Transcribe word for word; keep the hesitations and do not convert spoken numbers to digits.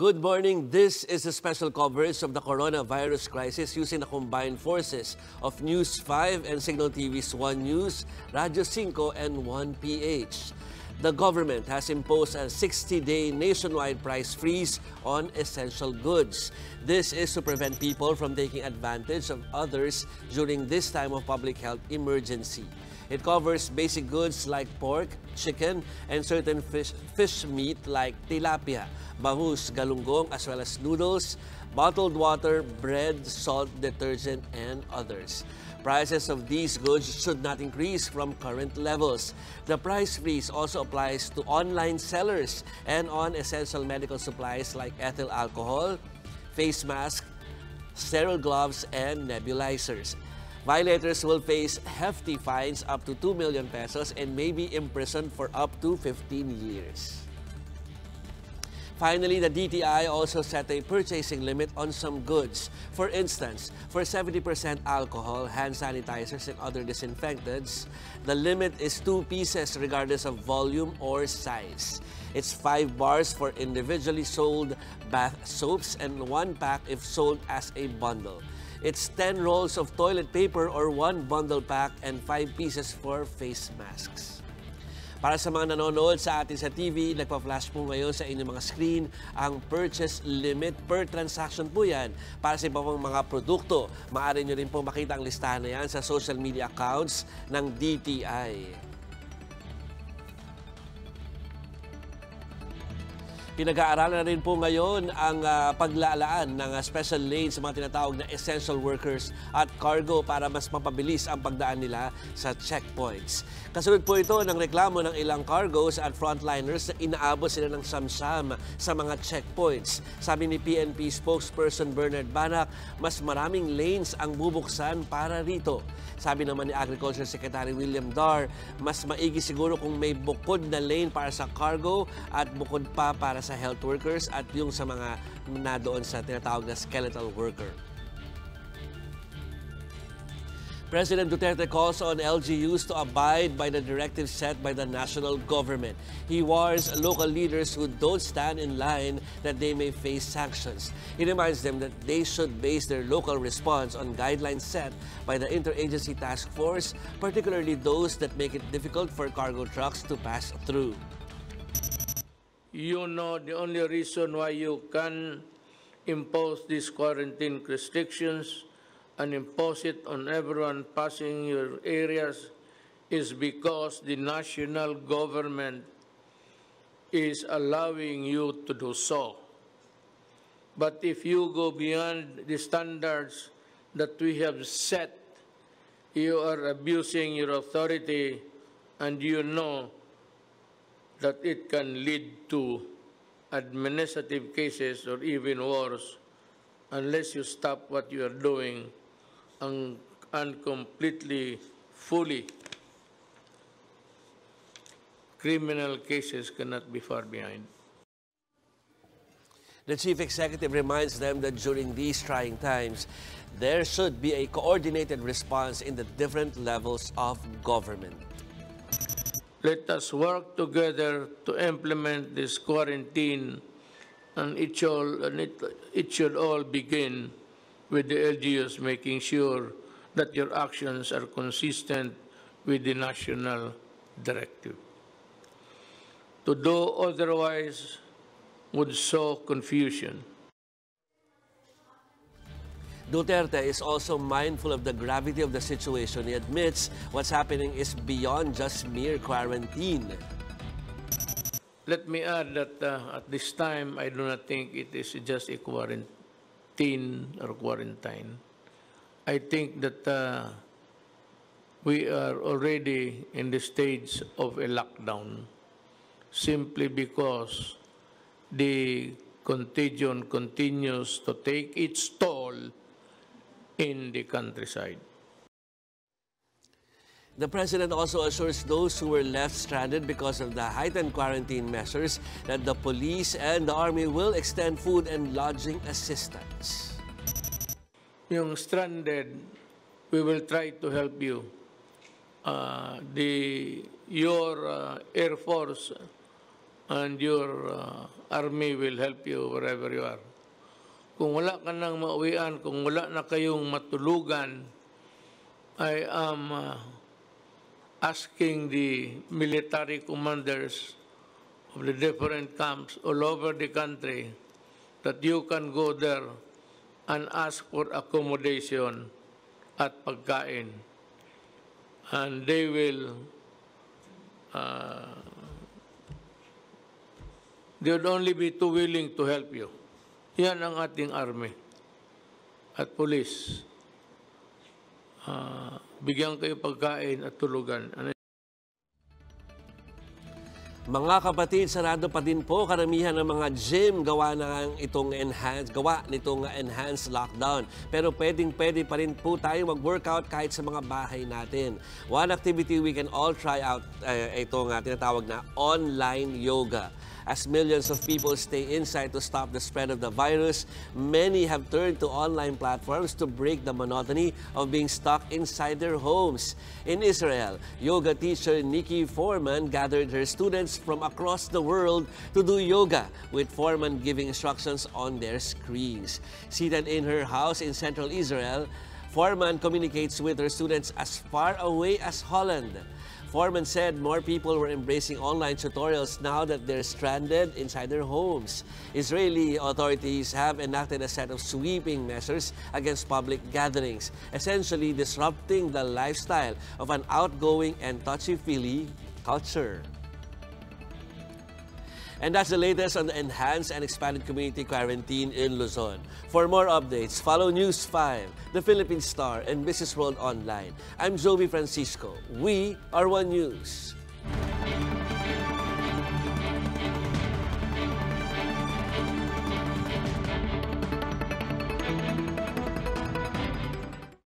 Good morning. This is a special coverage of the coronavirus crisis using the combined forces of News five and Signal T V's One News, Radio five and one P H. The government has imposed a sixty-day nationwide price freeze on essential goods. This is to prevent people from taking advantage of others during this time of public health emergency. It covers basic goods like pork, chicken, and certain fish, fish meat like tilapia, bangus, galunggong, as well as noodles, bottled water, bread, salt, detergent, and others. Prices of these goods should not increase from current levels. The price freeze also applies to online sellers and on essential medical supplies like ethyl alcohol, face masks, sterile gloves, and nebulizers. Violators will face hefty fines up to two million pesos and may be imprisoned for up to fifteen years. Finally, the D T I also set a purchasing limit on some goods. For instance, for seventy percent alcohol, hand sanitizers, and other disinfectants, the limit is two pieces regardless of volume or size. It's five bars for individually sold bath soaps and one pack if sold as a bundle. It's ten rolls of toilet paper or one bundle pack and five pieces for face masks. Para sa mga nanonood sa atin sa T V, nagpa-flash po ngayon sa inyong mga screen ang purchase limit per transaction po yan. Para sa iba pong mga produkto, maaari nyo rin po makita ang listahan na yan sa social media accounts ng D T I. Pinag-aaralan na rin po ngayon ang uh, paglalaan ng uh, special lanes sa mga tinatawag na essential workers at cargo para mas mapabilis ang pagdaan nila sa checkpoints. Kasunod po ito ng reklamo ng ilang cargos at frontliners na inaabot sila ng samsam sa mga checkpoints. Sabi ni P N P spokesperson Bernard Banak, mas maraming lanes ang bubuksan para rito. Sabi naman ni Agriculture Secretary William Dar, mas maigi siguro kung may bukod na lane para sa cargo at bukod pa para sa sa health workers at yung sa mga nadoon sa tinatawag na skeletal worker. President Duterte calls on L G Us to abide by the directives set by the national government. He warns local leaders who don't stand in line that they may face sanctions. He reminds them that they should base their local response on guidelines set by the Interagency Task Force, particularly those that make it difficult for cargo trucks to pass through. You know the only reason why you can impose these quarantine restrictions and impose it on everyone passing your areas is because the national government is allowing you to do so. But if you go beyond the standards that we have set, you are abusing your authority, and you know that it can lead to administrative cases or even worse unless you stop what you are doing and, and completely, fully. Criminal cases cannot be far behind. The chief executive reminds them that during these trying times, there should be a coordinated response in the different levels of government. Let us work together to implement this quarantine, and it shall, and it, it should all begin with the L G Us making sure that your actions are consistent with the national directive. To do otherwise would sow confusion. Duterte is also mindful of the gravity of the situation. He admits what's happening is beyond just mere quarantine. Let me add that uh, at this time, I do not think it is just a quarantine or quarantine. I think that uh, we are already in the stage of a lockdown simply because the contagion continues to take its toll in the countryside. The president also assures those who were left stranded because of the heightened quarantine measures that the police and the army will extend food and lodging assistance. Yung stranded, we will try to help you. Uh, the, your uh, Air Force and your uh, army will help you wherever you are. Kung wala ka nang mauwian, kung wala na kayong matulugan, I am uh, asking the military commanders of the different camps all over the country that you can go there and ask for accommodation at pagkain. And they will, uh, they would only be too willing to help you. Yan ang ating army at police. Uh, bigyan kayo pagkain at tulugan. Ano? Mga kapatid, sarado pa din po karamihan ng mga gym gawa ng itong enhanced, gawa nitong enhanced lockdown. Pero pwedeng-pwede pa rin po tayo mag-workout kahit sa mga bahay natin. One activity we can all try out, uh, itong uh, tinatawag na online yoga. As millions of people stay inside to stop the spread of the virus, many have turned to online platforms to break the monotony of being stuck inside their homes. In Israel, yoga teacher Nikki Foreman gathered her students from across the world to do yoga, with Foreman giving instructions on their screens. Seated in her house in central Israel, Foreman communicates with her students as far away as Holland. Foreman said more people were embracing online tutorials now that they're stranded inside their homes. Israeli authorities have enacted a set of sweeping measures against public gatherings, essentially disrupting the lifestyle of an outgoing and touchy-feely culture. And that's the latest on the enhanced and expanded community quarantine in Luzon. For more updates, follow News five, The Philippine Star, and Business World Online. I'm Zobie Francisco. We are One News.